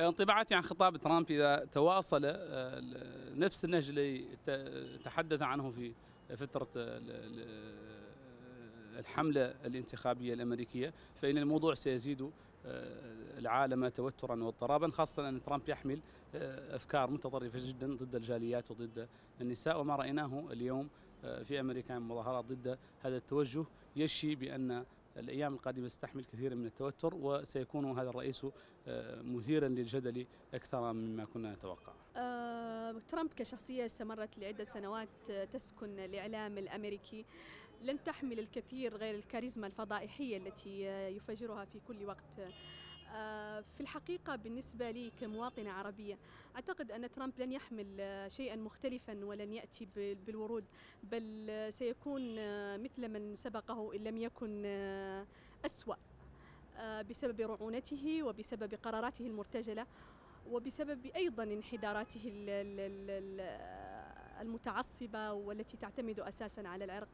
انطباعاتي عن خطاب ترامب إذا تواصل نفس النهج اللي تحدث عنه في فترة الحملة الانتخابية الأمريكية، فإن الموضوع سيزيد العالم توترا واضطرابا، خاصة أن ترامب يحمل أفكار متطرفة جدا ضد الجاليات وضد النساء، وما رأيناه اليوم في أمريكا من مظاهرات ضد هذا التوجه يشي بأن الأيام القادمة ستحمل كثيرا من التوتر، وسيكون هذا الرئيس مثيرا للجدل أكثر مما كنا نتوقع. ترامب كشخصية استمرت لعدة سنوات تسكن الإعلام الأمريكي، لن تحمل الكثير غير الكاريزما الفضائحية التي يفجرها في كل وقت. في الحقيقة بالنسبة لي كمواطنة عربية، أعتقد أن ترامب لن يحمل شيئا مختلفا ولن يأتي بالورود، بل سيكون مثل من سبقه إن لم يكن أسوأ، بسبب رعونته وبسبب قراراته المرتجلة وبسبب أيضا انحداراته المتعصبة والتي تعتمد أساسا على العرق.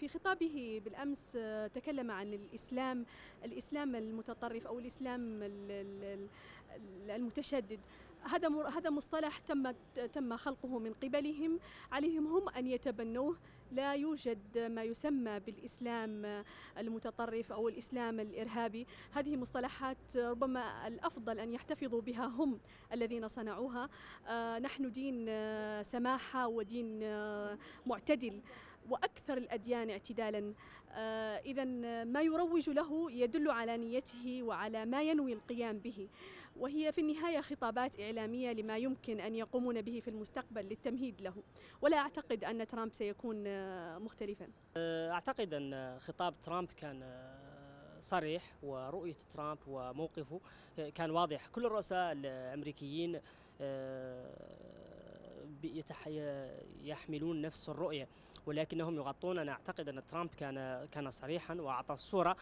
في خطابه بالأمس تكلم عن الإسلام المتطرف أو الإسلام المتشدد. هذا مصطلح تم خلقه من قبلهم، عليهم هم أن يتبنوه. لا يوجد ما يسمى بالإسلام المتطرف أو الإسلام الإرهابي، هذه مصطلحات ربما الأفضل أن يحتفظوا بها هم الذين صنعوها. نحن دين سماحة ودين معتدل وأكثر الأديان اعتدالا، إذا ما يروج له يدل على نيته وعلى ما ينوي القيام به، وهي في النهاية خطابات إعلامية لما يمكن أن يقومون به في المستقبل للتمهيد له، ولا أعتقد أن ترامب سيكون مختلفا. أعتقد أن خطاب ترامب كان صريح، ورؤية ترامب وموقفه كان واضح. كل الرؤساء الأمريكيين يحملون نفس الرؤية ولكنهم يغطون. أنا أعتقد أن ترامب كان صريحا وأعطى الصورة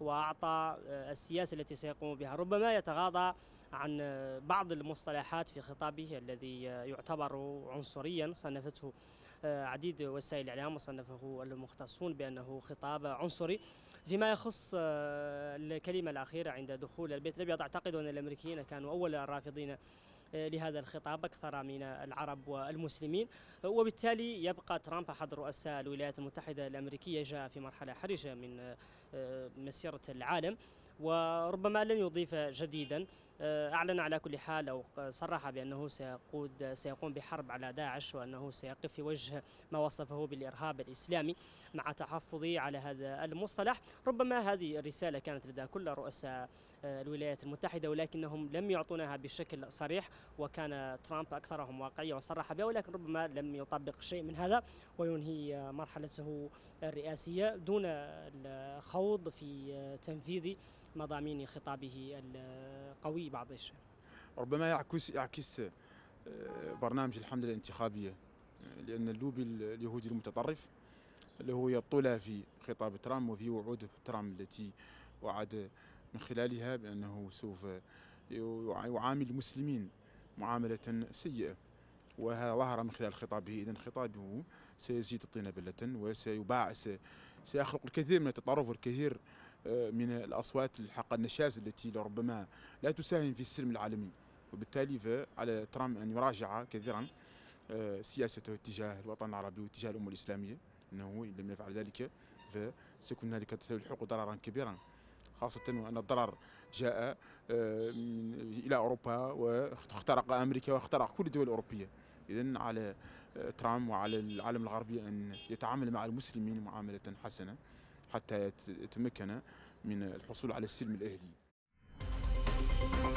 وأعطى السياسة التي سيقوم بها. ربما يتغاضى عن بعض المصطلحات في خطابه الذي يعتبر عنصريا، صنفته عديد وسائل الإعلام وصنفه المختصون بأنه خطاب عنصري. فيما يخص الكلمة الأخيرة عند دخول البيت الأبيض، أعتقد أن الأمريكيين كانوا أول الرافضين لهذا الخطاب أكثر من العرب والمسلمين، وبالتالي يبقى ترامب أحد رؤساء الولايات المتحدة الأمريكية، جاء في مرحلة حرجة من مسيرة العالم وربما لن يضيف جديدا. أعلن على كل حال أو صرح بأنه سيقوم بحرب على داعش، وأنه سيقف في وجه ما وصفه بالإرهاب الإسلامي، مع تحفظي على هذا المصطلح. ربما هذه الرسالة كانت لدى كل رؤساء الولايات المتحدة ولكنهم لم يعطونها بشكل صريح، وكان ترامب أكثرهم واقعية وصرح بها، ولكن ربما لم يطبق شيء من هذا وينهي مرحلته الرئاسية دون الخوض في تنفيذ مضامين خطابه القوي بعض الشيء. ربما يعكس برنامج الحملة الانتخابية، لأن اللوبي اليهودي المتطرف اللي هو يطلع في خطاب ترامب وفي وعود ترامب التي وعد من خلالها بأنه سوف يعامل المسلمين معاملة سيئة، وظهر من خلال خطابه. إذن خطابه سيزيد الطين بلة، سيخلق الكثير من التطرف والكثير من الأصوات الحق النشاز التي لربما لا تساهم في السلم العالمي، وبالتالي فعلى ترامب أن يراجع كثيرا سياسته تجاه الوطن العربي وتجاه الأمة الإسلامية. إنه إن لم يفعل ذلك فسيكون هنالك تلحق ضررا كبيرا، خاصة وأن الضرر جاء إلى أوروبا واخترق أمريكا واخترق كل الدول الأوروبية. إذن على ترامب وعلى العالم الغربي أن يتعامل مع المسلمين معاملة حسنة حتى يتمكن من الحصول على السلم الأهلي.